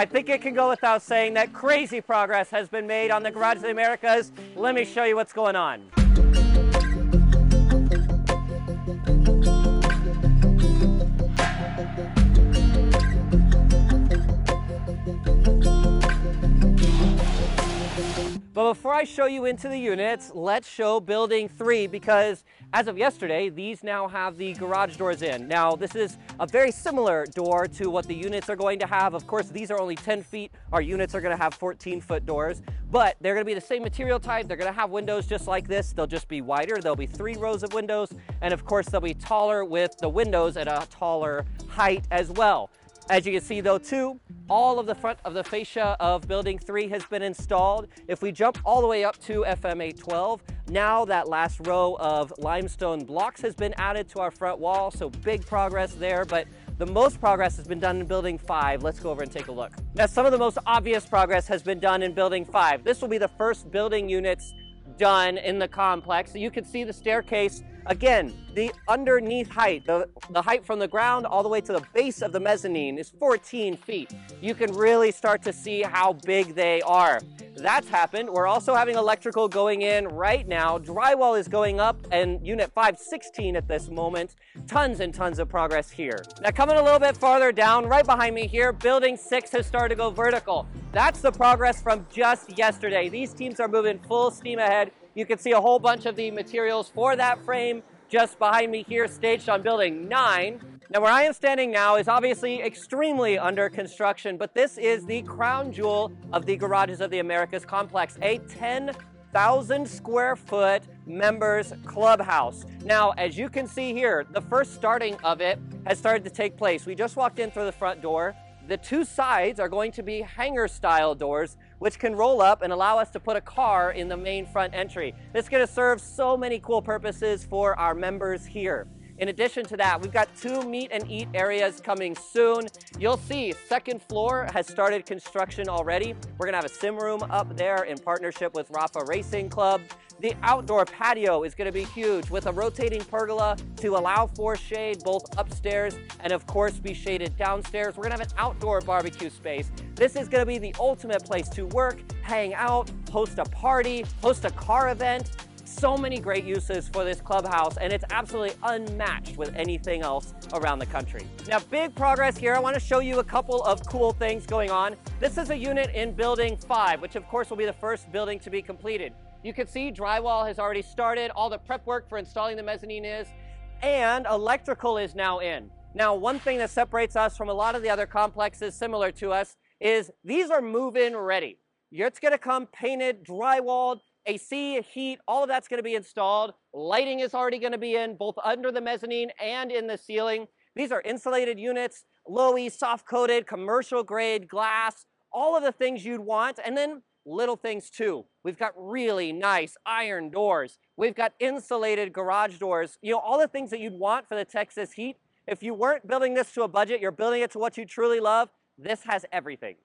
I think it can go without saying that crazy progress has been made on the Garages of the Americas. Let me show you what's going on. But before I show you into the units, let's show building 3, because as of yesterday, these now have the garage doors in. Now, this is a very similar door to what the units are going to have. Of course, these are only 10 feet. Our units are gonna have 14-foot doors, but they're gonna be the same material type. They're gonna have windows just like this. They'll just be wider. There'll be 3 rows of windows. And of course, they'll be taller with the windows at a taller height as well. As you can see though too, all of the front of the fascia of building 3 has been installed. If we jump all the way up to FM 812, now that last row of limestone blocks has been added to our front wall, so big progress there, but the most progress has been done in building 5. Let's go over and take a look. Now, some of the most obvious progress has been done in building 5. This will be the first building units done in the complex. So you can see the staircase. Again, the underneath height, the height from the ground all the way to the base of the mezzanine is 14 feet. You can really start to see how big they are. That's happened. We're also having electrical going in right now. Drywall is going up and unit 516 at this moment. Tons and tons of progress here. Now, coming a little bit farther down, right behind me here, building 6 has started to go vertical. That's the progress from just yesterday. These teams are moving full steam ahead. You can see a whole bunch of the materials for that frame just behind me here, staged on building 9. Now, where I am standing now is obviously extremely under construction, but this is the crown jewel of the Garages of the Americas complex, a 10,000 square foot members clubhouse. Now, as you can see here, the first starting of it has started to take place. We just walked in through the front door. The 2 sides are going to be hangar style doors, which can roll up and allow us to put a car in the main front entry. This is gonna serve so many cool purposes for our members here. In addition to that, we've got 2 meet and eat areas coming soon. You'll see 2nd floor has started construction already. We're gonna have a sim room up there in partnership with Rafa Racing Club. The outdoor patio is gonna be huge with a rotating pergola to allow for shade both upstairs and of course be shaded downstairs. We're gonna have an outdoor barbecue space. This is gonna be the ultimate place to work, hang out, host a party, host a car event. So many great uses for this clubhouse, and it's absolutely unmatched with anything else around the country. Now, big progress here. I want to show you a couple of cool things going on. This is a unit in building 5, which of course will be the first building to be completed. You can see drywall has already started. All the prep work for installing the mezzanine is, and electrical is now in. Now, one thing that separates us from a lot of the other complexes similar to us is these are move-in ready. It's going to come painted, drywalled, AC, heat, all of that's going to be installed. Lighting is already going to be in, both under the mezzanine and in the ceiling. These are insulated units, low-E, soft-coated, commercial-grade glass, all of the things you'd want, and then little things too. We've got really nice iron doors. We've got insulated garage doors. You know, all the things that you'd want for the Texas heat. If you weren't building this to a budget, you're building it to what you truly love, this has everything.